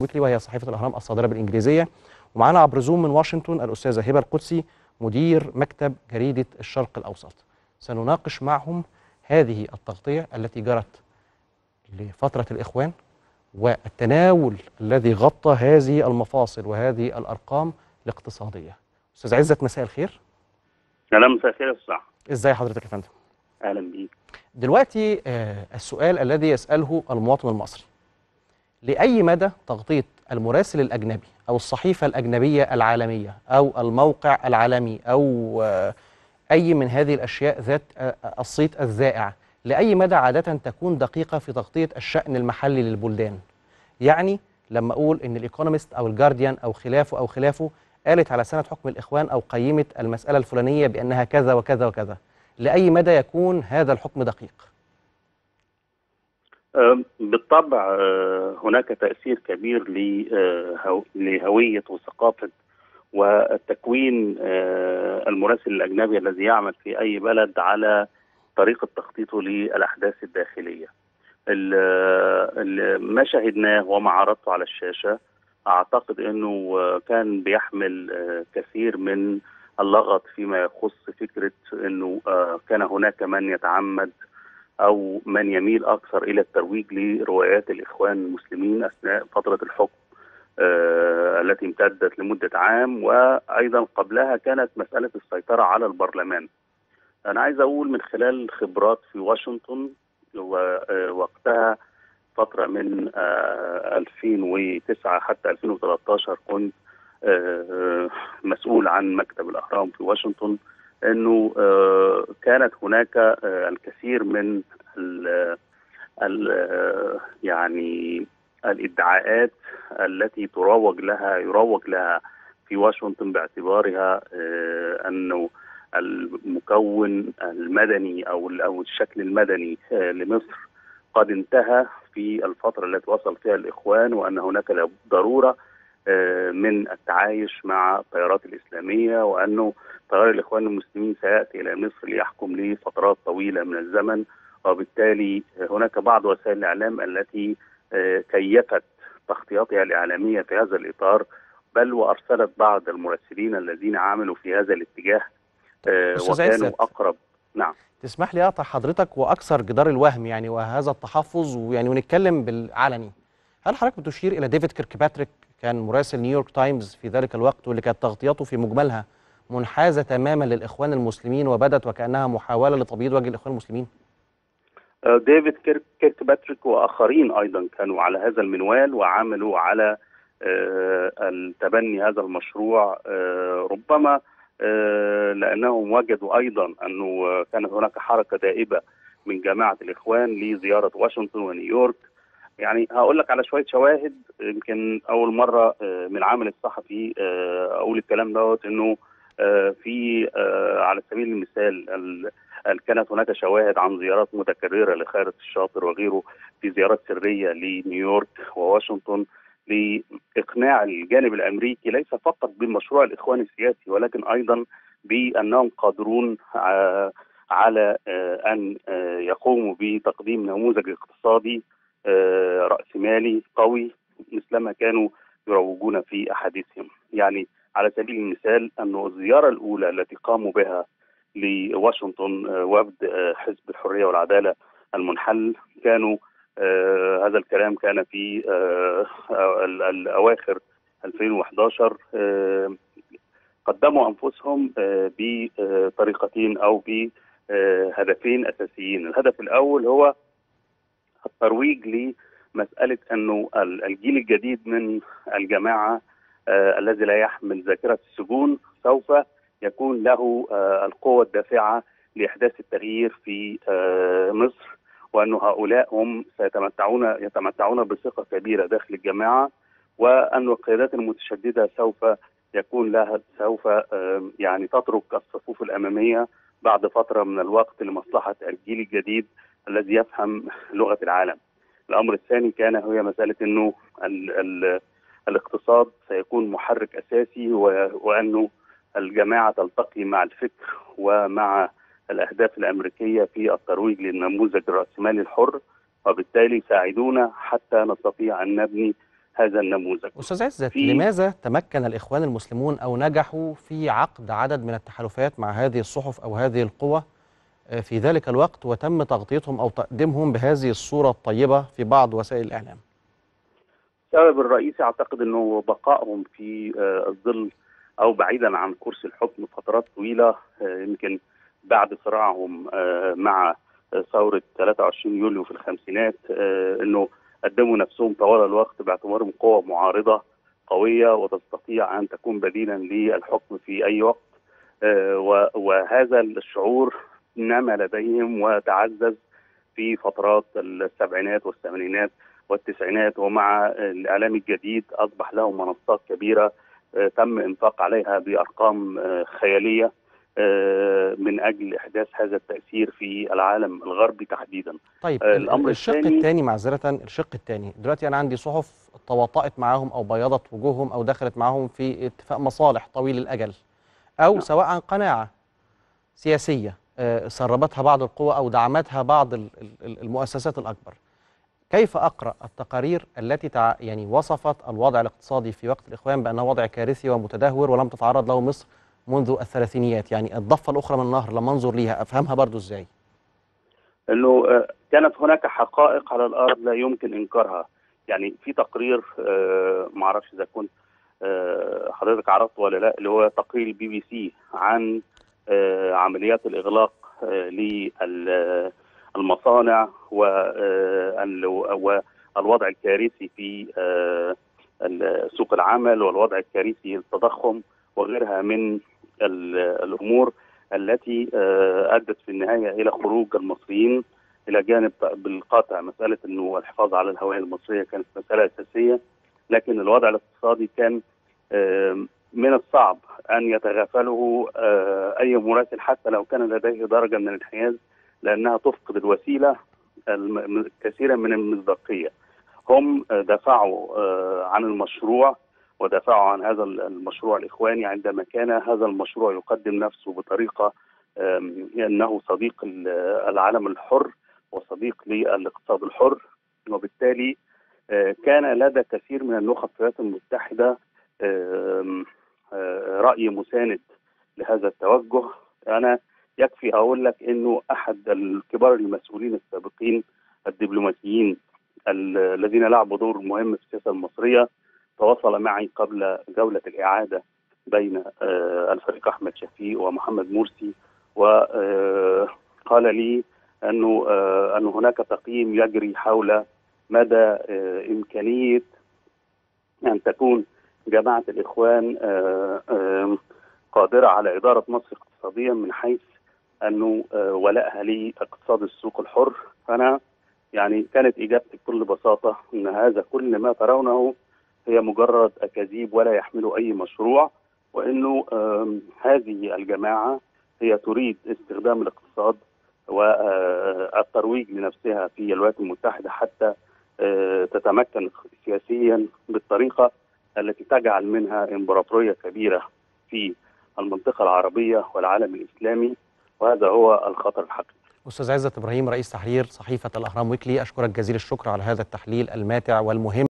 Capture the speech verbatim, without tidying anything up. ويكلي، وهي صحيفة الأهرام الصادرة بالإنجليزية. ومعانا عبر زوم من واشنطن الأستاذة هبة القدسي مدير مكتب جريدة الشرق الأوسط. سنناقش معهم هذه التغطية التي جرت لفترة الإخوان والتناول الذي غطى هذه المفاصل وهذه الأرقام الاقتصادية. أستاذ عزت، مساء الخير. سلام، مساء الخير يا أستاذ صاحب. إزاي حضرتك يا فندم؟ أهلا بيك. دلوقتي آه السؤال الذي يسأله المواطن المصري، لأي مدى تغطية المراسل الأجنبي أو الصحيفة الأجنبية العالمية أو الموقع العالمي أو أي من هذه الأشياء ذات الصيت الذائع، لأي مدى عادة تكون دقيقة في تغطية الشأن المحلي للبلدان؟ يعني لما أقول إن الإيكونوميست أو الجارديان أو خلافه أو خلافه قالت على سنة حكم الإخوان أو قيمة المسألة الفلانية بأنها كذا وكذا وكذا، لأي مدى يكون هذا الحكم دقيق؟ بالطبع هناك تأثير كبير لهوية وثقافة والتكوين المراسل الأجنبي الذي يعمل في أي بلد على طريقة تخطيطه للأحداث الداخلية. ما شاهدناه وما عرضته على الشاشة أعتقد أنه كان بيحمل كثير من اللغط فيما يخص فكرة أنه كان هناك من يتعمد أو من يميل أكثر إلى الترويج لروايات الإخوان المسلمين أثناء فترة الحكم آه التي امتدت لمدة عام، وأيضا قبلها كانت مسألة السيطرة على البرلمان. أنا عايز أقول من خلال خبرات في واشنطن ووقتها فترة من آه ألفين وتسعة حتى ألفين وثلاثة عشر كنت آه مسؤول عن مكتب الأهرام في واشنطن، أنه كانت هناك الكثير من ال ال يعني الادعاءات التي تروج لها يروج لها في واشنطن باعتبارها أنه المكون المدني أو أو الشكل المدني لمصر قد انتهى في الفترة التي وصل فيها الإخوان، وأن هناك ضرورة من التعايش مع التيارات الإسلامية، وأنه تيار الإخوان المسلمين سيأتي إلى مصر ليحكم لفترات طويلة من الزمن، وبالتالي هناك بعض وسائل الإعلام التي كيفت تغطياتها الإعلامية في هذا الإطار، بل وأرسلت بعض المراسلين الذين عملوا في هذا الاتجاه وكانوا أقرب. نعم، تسمح لي أقطع حضرتك وأكثر جدار الوهم يعني وهذا التحفظ ويعني ونتكلم بالعلني. هل حضرتك بتشير إلى ديفيد كيركباتريك، كان مراسل نيويورك تايمز في ذلك الوقت واللي كانت تغطياته في مجملها منحازة تماما للإخوان المسلمين وبدت وكأنها محاولة لتبييض وجه الإخوان المسلمين؟ ديفيد كيركباتريك وآخرين أيضا كانوا على هذا المنوال وعملوا على التبني هذا المشروع، ربما لأنهم وجدوا أيضا أنه كانت هناك حركة دائبة من جماعة الإخوان لزيارة واشنطن ونيويورك. يعني هقول لك على شويه شواهد، يمكن اول مره من العمل الصحفي اقول الكلام دوت، انه في على سبيل المثال كانت هناك شواهد عن زيارات متكرره لخيرت الشاطر وغيره في زيارات سريه لنيويورك وواشنطن لاقناع الجانب الامريكي ليس فقط بمشروع الاخوان السياسي، ولكن ايضا بانهم قادرون على ان يقوموا بتقديم نموذج اقتصادي رأسمالي قوي مثلما كانوا يروجون في أحاديثهم. يعني على سبيل المثال أنه الزيارة الأولى التي قاموا بها لواشنطن وفد حزب الحرية والعدالة المنحل كانوا آه هذا الكلام كان في آه الأواخر ألفين وأحد عشر، آه قدموا أنفسهم آه بطريقتين أو بهدفين أساسيين. الهدف الأول هو الترويج لمسألة أنه الجيل الجديد من الجماعة آه الذي لا يحمل ذاكرة السجون سوف يكون له آه القوة الدافعة لإحداث التغيير في آه مصر، وأن هؤلاء هم سيتمتعون يتمتعون بثقة كبيرة داخل الجماعة، وأن القيادات المتشددة سوف يكون لها سوف آه يعني تترك الصفوف الأمامية بعد فترة من الوقت لمصلحة الجيل الجديد الذي يفهم لغة العالم. الأمر الثاني كان هي مسألة أنه ال ال الاقتصاد سيكون محرك أساسي، وأنه الجماعة تلتقي مع الفكر ومع الأهداف الأمريكية في الترويج للنموذج الرأسمالي الحر، وبالتالي ساعدونا حتى نستطيع أن نبني هذا النموذج. أستاذ عزت، لماذا تمكن الإخوان المسلمون أو نجحوا في عقد عدد من التحالفات مع هذه الصحف أو هذه القوى في ذلك الوقت وتم تغطيتهم أو تقديمهم بهذه الصورة الطيبة في بعض وسائل الإعلام؟ السبب الرئيسي أعتقد أنه بقائهم في الظل أو بعيدا عن كرسي الحكم فترات طويلة، يمكن بعد صراعهم مع ثورة ثلاثة وعشرين يوليو في الخمسينات، أنه قدموا نفسهم طوال الوقت باعتبارهم قوة معارضة قوية وتستطيع أن تكون بديلا للحكم في أي وقت، وهذا الشعور نما لديهم وتعزز في فترات السبعينات والثمانينات والتسعينات، ومع الإعلام الجديد أصبح لهم منصات كبيرة تم إنفاق عليها بأرقام خيالية من أجل إحداث هذا التأثير في العالم الغربي تحديدا. طيب الأمر الشق الثاني، معذرة الشق الثاني، دلوقتي أنا عندي صحف تواطأت معاهم أو بيضت وجوههم أو دخلت معاهم في اتفاق مصالح طويل الأجل، أو نعم. سواء عن قناعة سياسية سربتها بعض القوى أو دعمتها بعض المؤسسات الأكبر. كيف أقرأ التقارير التي تع... يعني وصفت الوضع الاقتصادي في وقت الإخوان بأنه وضع كارثي ومتدهور ولم تتعرض له مصر منذ الثلاثينيات؟ يعني الضفة الأخرى من النهر لما انظر ليها أفهمها برضو إزاي؟ أنه كانت هناك حقائق على الأرض لا يمكن إنكارها. يعني في تقرير معرفش إذا كنت حضرتك عرفته ولا لا، اللي هو تقرير البي بي سي عن عمليات الإغلاق لل المصانع والوضع الكارثي في سوق العمل والوضع الكارثي التضخم وغيرها من الأمور التي أدت في النهاية إلى خروج المصريين إلى جانب بالقاطع. مسألة أنه الحفاظ على الهوية المصرية كانت مسألة أساسية، لكن الوضع الاقتصادي كان من الصعب أن يتغافله أي مراسل حتى لو كان لديه درجة من الانحياز، لأنها تفقد الوسيلة كثيرا من المصداقية. هم دفعوا عن المشروع ودفعوا عن هذا المشروع الإخواني عندما كان هذا المشروع يقدم نفسه بطريقة أنه صديق العالم الحر وصديق للاقتصاد الحر، وبالتالي كان لدى كثير من النخب في الولايات المتحدة رأي مساند لهذا التوجه. أنا يكفي أقول لك أنه أحد الكبار المسؤولين السابقين الدبلوماسيين الذين لعبوا دور مهم في السياسة المصرية تواصل معي قبل جولة الإعادة بين الفريق أحمد شفيق ومحمد مرسي، وقال لي أنه أن هناك تقييم يجري حول مدى إمكانية أن تكون جماعة الإخوان قادرة على إدارة مصر اقتصاديا من حيث أنه ولائها لاقتصاد السوق الحر. فأنا يعني كانت إجابتي بكل بساطة أن هذا كل ما ترونه هي مجرد أكاذيب ولا يحمله أي مشروع، وأنه هذه الجماعة هي تريد استخدام الاقتصاد والترويج لنفسها في الولايات المتحدة حتى تتمكن سياسيا بالطريقة التي تجعل منها إمبراطورية كبيرة في المنطقة العربية والعالم الإسلامي، وهذا هو الخطر الحقيقي. أستاذ عزت إبراهيم، رئيس تحرير صحيفة الأهرام ويكلي، أشكرك جزيل الشكر على هذا التحليل الماتع والمهم.